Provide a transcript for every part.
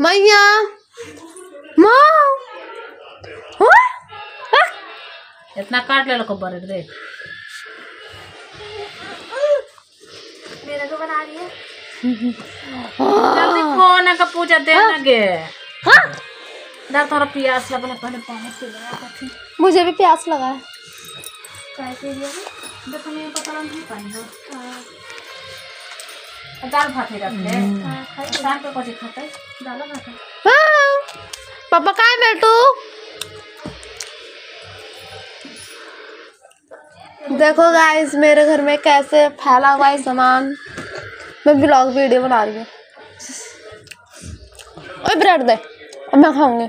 मैया इतना काट ले को बरक दे मेरा को बना रही है जल्दी फोन का पूजा देना गे हां दर तोरा प्यास लगला पहले पानी पी ले मुझे भी प्यास लगा है काय के लिए देखो मैं पता नहीं पानी हो दाल भात रख ले खाई दाल पे कोची खाते दाल भात हां पापा काय बेटू देखो गाइस मेरे घर में कैसे फैला हुआ है सामान। मैं ब्लॉग वीडियो बना रही हूँ। ओए ब्रेड दे अब मैं खाऊंगी।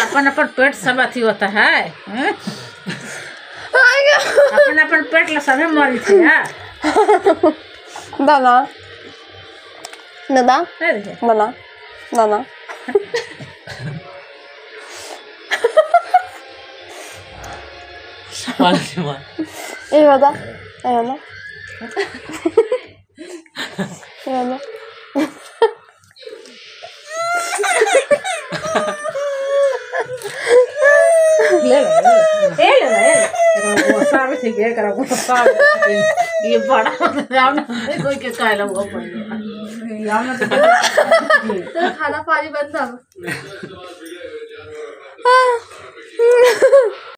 अपन अपन पेट सब अथी होता है अपन अपन पेट ला सब मरी थी दादा दादा दादा दादा ये बता ये बता ये बता ये बड़ा कोई के काला हुआ तो खाना पानी बंद